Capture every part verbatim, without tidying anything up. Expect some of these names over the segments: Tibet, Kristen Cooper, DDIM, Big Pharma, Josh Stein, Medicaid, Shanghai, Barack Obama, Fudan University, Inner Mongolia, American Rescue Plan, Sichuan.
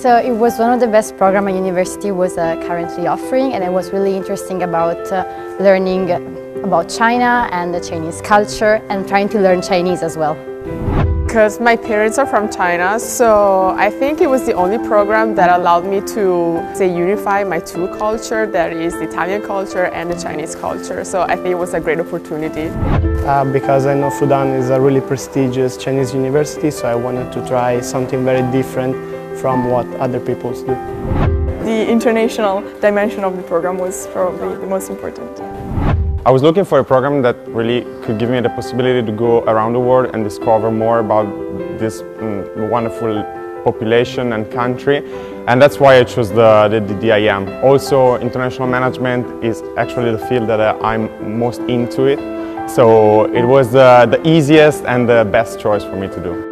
So it was one of the best programs my university was uh, currently offering, and it was really interesting about uh, learning about China and the Chinese culture and trying to learn Chinese as well. Because my parents are from China, so I think it was the only program that allowed me to, say, unify my two cultures, that is the Italian culture and the Chinese culture. So I think it was a great opportunity. Uh, because I know Fudan is a really prestigious Chinese university, so I wanted to try something very different from what other people do. The international dimension of the program was probably the most important. I was looking for a program that really could give me the possibility to go around the world and discover more about this mm, wonderful population and country, and that's why I chose the, the, the D D I M. Also, international management is actually the field that uh, I'm most into it, so it was uh, the easiest and the best choice for me to do.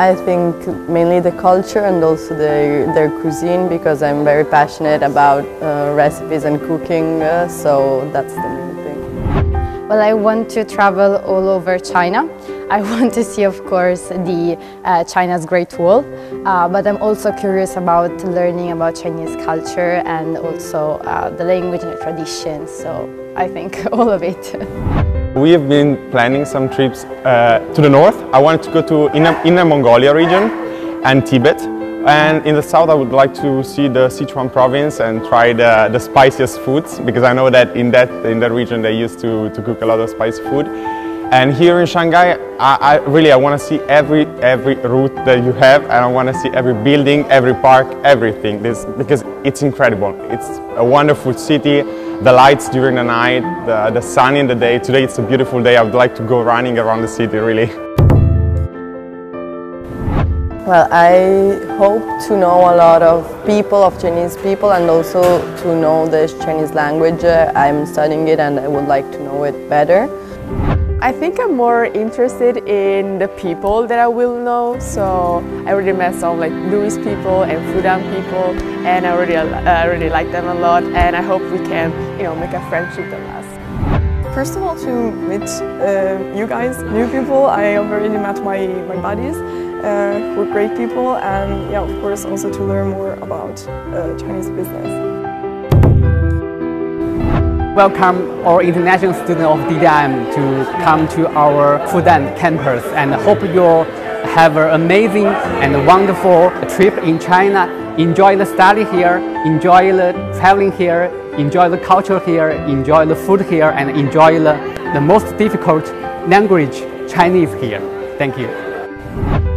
I think mainly the culture and also the, their cuisine, because I'm very passionate about uh, recipes and cooking, uh, so that's the main thing. Well, I want to travel all over China. I want to see, of course, the uh, China's Great Wall, uh, but I'm also curious about learning about Chinese culture and also uh, the language and the traditions, so I think all of it. We have been planning some trips uh, to the north. I wanted to go to Inner, Inner Mongolia region and Tibet. And in the south I would like to see the Sichuan province and try the, the spiciest foods, because I know that in that, in that region they used to, to cook a lot of spicy food. And here in Shanghai, I, I really I want to see every, every route that you have, and I want to see every building, every park, everything, this, because it's incredible. It's a wonderful city, the lights during the night, the, the sun in the day. Today it's a beautiful day, I would like to go running around the city, really. Well, I hope to know a lot of people, of Chinese people, and also to know the Chinese language. I'm studying it and I would like to know it better. I think I'm more interested in the people that I will know, so I already met some like Louis people and Fudan people, and I already, I already like them a lot, and I hope we can, you know, make a friendship that lasts. First of all, to meet uh, you guys, new people. I already met my, my buddies, uh, who are great people, and yeah, of course also to learn more about uh, Chinese business. Welcome all international students of D D I M to come to our Fudan campus, and hope you'll have an amazing and wonderful trip in China. Enjoy the study here, enjoy the traveling here, enjoy the culture here, enjoy the food here, and enjoy the, the most difficult language, Chinese, here. Thank you.